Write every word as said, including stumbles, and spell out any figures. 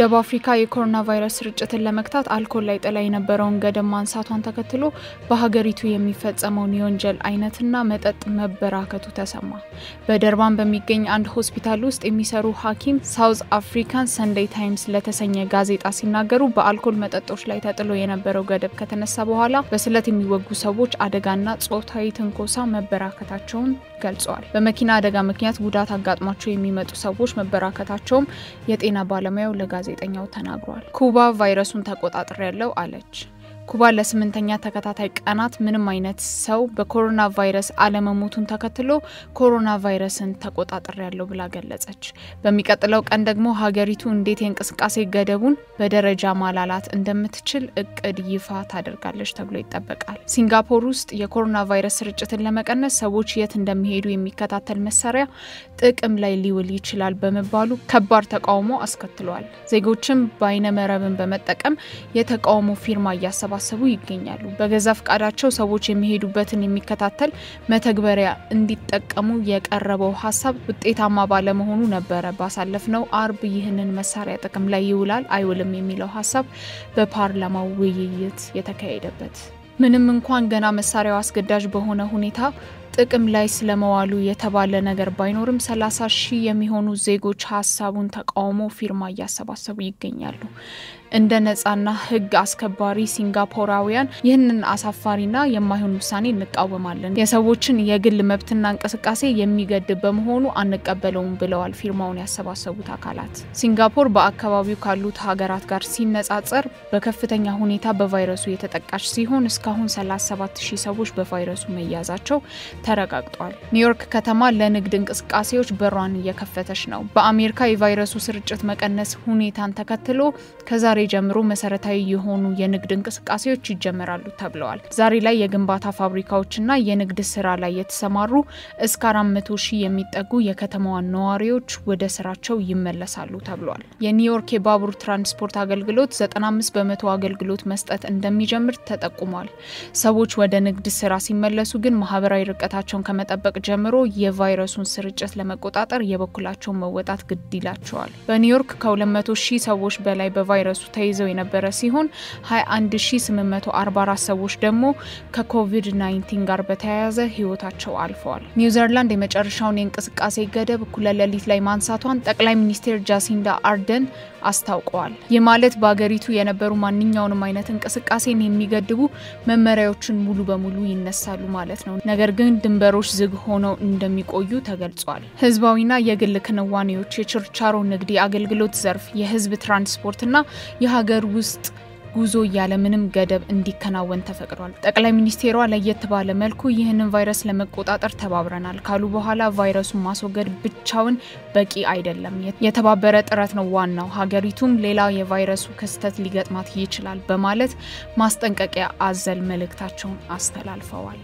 ደቡብ አፍሪካ የኮሮና ቫይረስ ርጭትን ለመክታት አልኮል ላይ ጥላ የነበረውን ገደብ ማንሳቷን ተከትሎ በሀገሪቱ የሚፈጸመውን የወንጀል አይነትና መጠጥ መበራከቱ ተሰማ። በደርባን በሚገኝ አንድ ሆስፒታል ውስጥ የሚሰሩ ሐኪም ሳውዝ አፍሪካን ሰንዴይ ታይምስ ለተሰኘ ጋዜጣ ሲናገሩ በአልኮል መጠጦች ላይ ተጥሎ የነበረው ገደብ ከተነሳ በኋላ በስለት የሚወጉ ሰዎች አደጋና ጾታዊ ትንኮሳ መበራከታቸውን ገልጸዋል። በመኪና አደጋ ምክንያት ጉዳት አጋጥሟቸው የሚመጡ ሰዎች መበራከታቸው የጤና ባለሙያው ለጋዜጣ ዜጠኛው ተናግሯል። ኩባ ቫይረሱን ተቆጣጥሮ ያለው አለች። ኩባ ለስምንተኛ ተከታታይ ቀናት ምንም አይነት ሰው በኮሮና ቫይረስ አለመሞቱን ተከትሎ ኮሮና ቫይረስን ተቆጣጥሮ ያለው ብላ ገለጸች። በሚቀጥለው ቀን ደግሞ ሀገሪቱ እንዴት የእንቅስቃሴ ገደቡን በደረጃ ማላላት እንደምትችል እቅድ ይፋ ታደርጋለች ተብሎ ይጠበቃል። ሲንጋፖር ውስጥ የኮሮና ቫይረስ ርጭትን ለመቀነስ ሰዎች የት እንደሚሄዱ የሚከታተል መሳሪያ ጥቅም ላይ ሊውል ይችላል በመባሉ ከባድ ተቃውሞ አስከትሏል። ዜጎችም በይነ መረብን በመጠቀም የተቃውሞ ፊርማ እያሰባ ሰቡ ይገኛሉ። በገዛ ፍቃዳቸው ሰዎች የሚሄዱበትን የሚከታተል መተግበሪያ እንዲጠቀሙ የቀረበው ሐሳብ ውጤታማ ባለመሆኑ ነበረ ባሳለፍነው አርብ ይህንን መሳሪያ ጥቅም ላይ ይውላል አይውልም የሚለው ሐሳብ በፓርላማው ውይይት የተካሄደበት። ምንም እንኳን ገና መሳሪያው አስገዳጅ በሆነ ሁኔታ ጥቅም ላይ ስለመዋሉ የተባለ ነገር ባይኖርም ሰላሳ ሺህ የሚሆኑ ዜጎች ሐሳቡን ተቃውሞ ፊርማ እያሰባሰቡ ይገኛሉ። እንደ ነፃና ህግ አስከባሪ ሲንጋፖራውያን ይህንን አሳፋሪና የማይሆን ውሳኔ እንቃወማለን፣ የሰዎችን የግል መብትና እንቅስቃሴ የሚገድብ በመሆኑ አንቀበለውም ብለዋል ፊርማውን ያሰባሰቡት አካላት። ሲንጋፖር በአካባቢው ካሉት ሀገራት ጋር ሲነጻጸር በከፍተኛ ሁኔታ በቫይረሱ የተጠቃች ሲሆን እስካሁን ሰላሳ ሰባት ሺህ ሰዎች በቫይረሱ መያዛቸው ተረጋግጧል። ኒውዮርክ ከተማ ለንግድ እንቅስቃሴዎች በሯን እየከፈተች ነው። በአሜሪካ የቫይረሱ ስርጭት መቀነስ ሁኔታን ተከትሎ ከዛሬ ጀምሮ መሰረታዊ የሆኑ የንግድ እንቅስቃሴዎች ይጀምራሉ ተብለዋል። ዛሬ ላይ የግንባታ ፋብሪካዎችና የንግድ ስራ ላይ የተሰማሩ እስከ አራት መቶ ሺህ የሚጠጉ የከተማዋ ነዋሪዎች ወደ ስራቸው ይመለሳሉ ተብለዋል። የኒውዮርክ የባቡር ትራንስፖርት አገልግሎት ዘጠና አምስት በመቶ አገልግሎት መስጠት እንደሚጀምር ተጠቁሟል። ሰዎች ወደ ንግድ ስራ ሲመለሱ ግን ማህበራዊ ርቀታቸውን ከመጠበቅ ጀምሮ የቫይረሱን ስርጭት ለመቆጣጠር የበኩላቸውን መወጣት ግድ ይላቸዋል። በኒውዮርክ ከሁለት መቶ ሺህ ሰዎች በላይ በቫይረሱ ተይዘው የነበረ ሲሆን ሃያ አንድ ሺህ ስምንት መቶ አርባ አራት ሰዎች ደግሞ ከኮቪድ-አስራ ዘጠኝ ጋር በተያያዘ ህይወታቸው አልፈዋል። ኒውዚላንድ የመጨረሻውን የእንቅስቃሴ ገደብ እኩለ ሌሊት ላይ ማንሳቷን ጠቅላይ ሚኒስትር ጃሲንዳ አርደን አስታውቀዋል። ይህ ማለት በአገሪቱ የነበሩ ማንኛውንም አይነት እንቅስቃሴን የሚገድቡ መመሪያዎችን ሙሉ በሙሉ ይነሳሉ ማለት ነው። ነገር ግን ድንበሮች ዝግ ሆነው እንደሚቆዩ ተገልጿል። ህዝባዊና የግል ክንዋኔዎች፣ የችርቻሮ ንግድ፣ የአገልግሎት ዘርፍ፣ የህዝብ ትራንስፖርትና የሀገር ውስጥ ጉዞ ያለ ምንም ገደብ እንዲከናወን ተፈቅዷል። ጠቅላይ ሚኒስቴሯ ለየት ባለ መልኩ ይህንን ቫይረስ ለመቆጣጠር ተባብረናል ካሉ በኋላ ቫይረሱን ማስወገድ ብቻውን በቂ አይደለም፣ የተባበረ ጥረት ነው ዋናው፣ ሀገሪቱም ሌላ የቫይረሱ ክስተት ሊገጥማት ይችላል በማለት ማስጠንቀቂያ አዘል መልእክታቸውን አስተላልፈዋል።